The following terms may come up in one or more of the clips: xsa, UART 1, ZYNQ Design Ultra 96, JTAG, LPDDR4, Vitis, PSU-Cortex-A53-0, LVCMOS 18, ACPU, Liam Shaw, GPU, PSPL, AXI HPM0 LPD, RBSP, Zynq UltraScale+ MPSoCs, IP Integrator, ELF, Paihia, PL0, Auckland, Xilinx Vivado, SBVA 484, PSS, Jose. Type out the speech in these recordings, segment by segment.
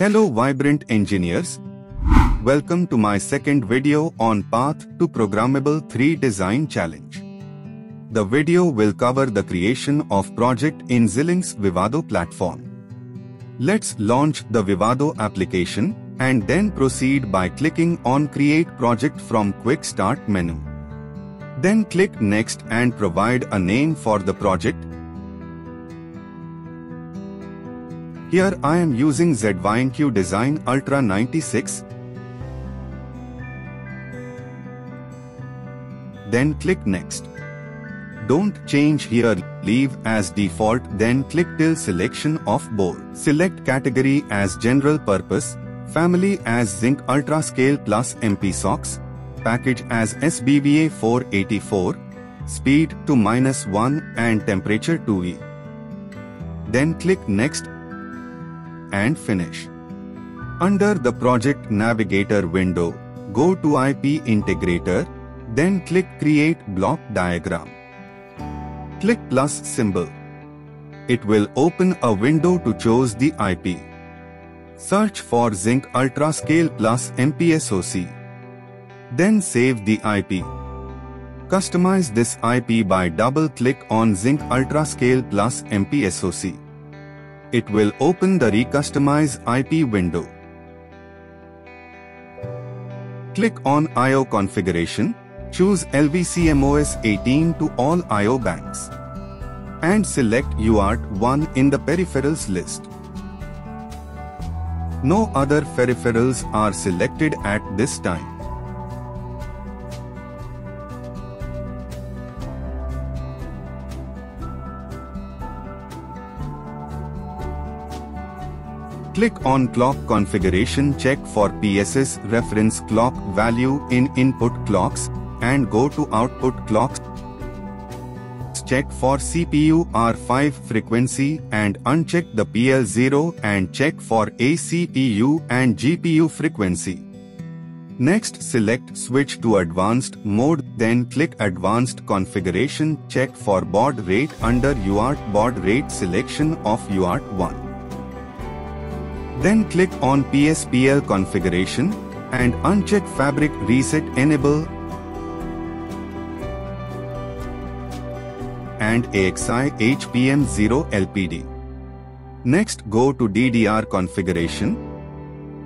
Hello vibrant engineers, welcome to my second video on Path to Programmable 3 Design Challenge. The video will cover the creation of project in Xilinx Vivado platform. Let's launch the Vivado application and then proceed by clicking on Create Project from Quick Start menu. Then click Next and provide a name for the project. Here I am using ZYNQ Design Ultra 96. Then click Next. Don't change here, leave as default, then click till selection of board. Select category as general purpose, family as Zynq UltraScale+ MPSoCs, package as SBVA 484, speed to -1 and temperature to E. Then click Next and finish. Under the project navigator window, go to IP Integrator, then click Create Block Diagram. Click plus symbol. It will open a window to choose the IP. Search for Zynq UltraScale+ MPSoC. Then save the IP. Customize this IP by double-click on Zynq UltraScale+ MPSoC. It will open the Recustomize IP window. Click on I/O configuration, choose LVCMOS 18 to all I/O banks, and select UART 1 in the peripherals list. No other peripherals are selected at this time. Click on Clock Configuration, check for PSS reference clock value in input clocks, and go to output clocks. Check for CPU R5 frequency and uncheck the PL0 and check for ACPU and GPU frequency. Next select Switch to Advanced Mode, then click Advanced Configuration, check for baud rate under UART baud rate selection of UART 1. Then click on PSPL configuration and uncheck Fabric Reset Enable and AXI HPM0 LPD. Next go to DDR configuration.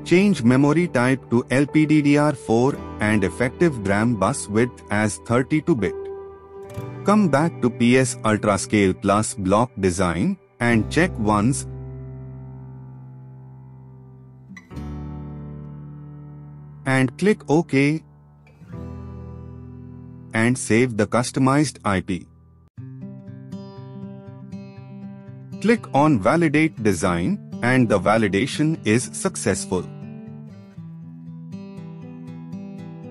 Change memory type to LPDDR4 and effective RAM bus width as 32-bit. Come back to PS UltraScale+ block design and check once. And click OK and save the customized IP. Click on Validate Design and the validation is successful.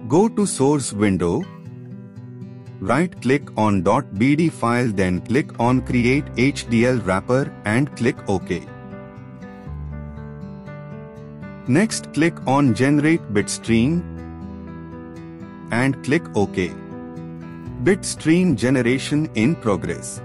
Go to Source window, right-click on .bd file, then click on Create HDL Wrapper and click OK. Next click on Generate Bitstream and click OK. Bitstream generation in progress.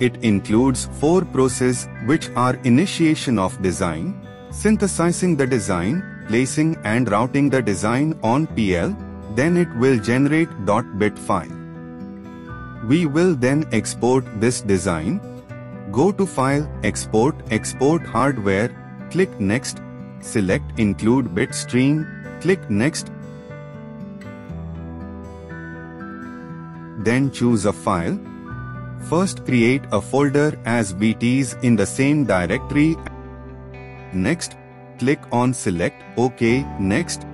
It includes 4 processes which are initiation of design, synthesizing the design, placing and routing the design on PL, then it will generate .bit file. We will then export this design. Go to File, Export, Export Hardware, click Next. Select Include Bitstream, click Next. Then choose a file. First create a folder as Vitis in the same directory. Next, click on Select, OK, Next.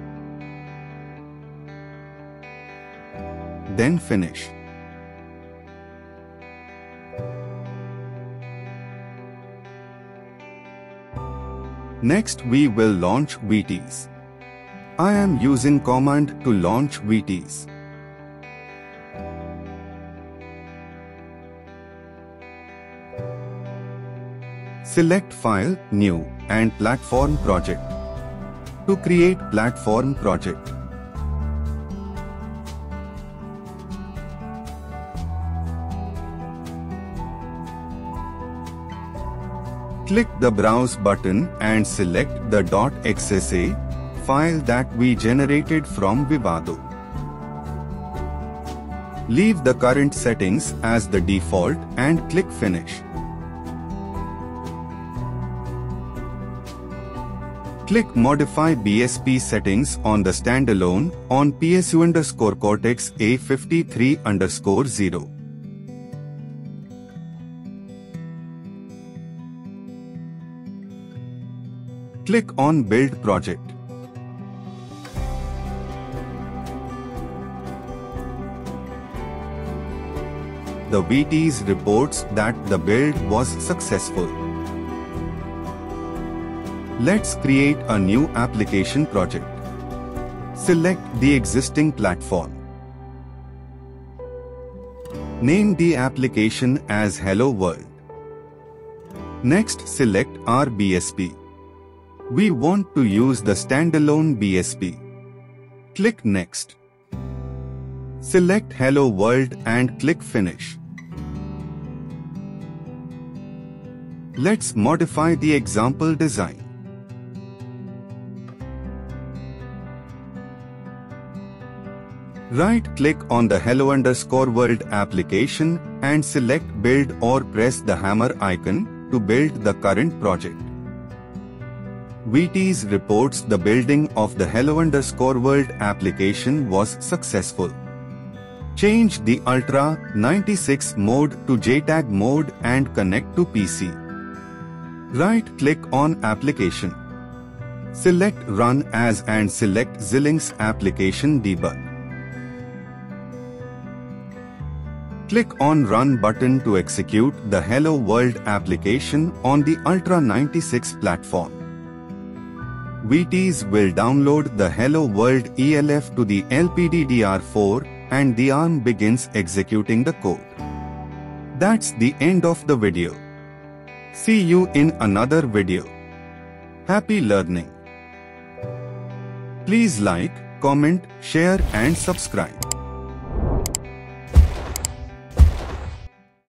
Then finish. Next we will launch Vitis. I am using command to launch Vitis. Select File, New and Platform Project. To create Platform Project, click the Browse button and select the .xsa file that we generated from Vivado. Leave the current settings as the default and click Finish. Click Modify BSP settings on the standalone on PSU-Cortex-A53-0. Click on Build Project. The Vitis reports that the build was successful. Let's create a new application project. Select the existing platform. Name the application as Hello World. Next, select RBSP. We want to use the standalone BSP. Click Next. Select Hello World and click Finish. Let's modify the example design. Right-click on the Hello_World application and select Build or press the hammer icon to build the current project. Vitis reports the building of the Hello_World application was successful. Change the Ultra 96 mode to JTAG mode and connect to PC. Right-click on Application. Select Run As and select Xilinx Application Debug. Click on Run button to execute the Hello World application on the Ultra 96 platform. Vitis will download the Hello World ELF to the LPDDR4 and the ARM begins executing the code. That's the end of the video. See you in another video. Happy learning. Please like, comment, share and subscribe.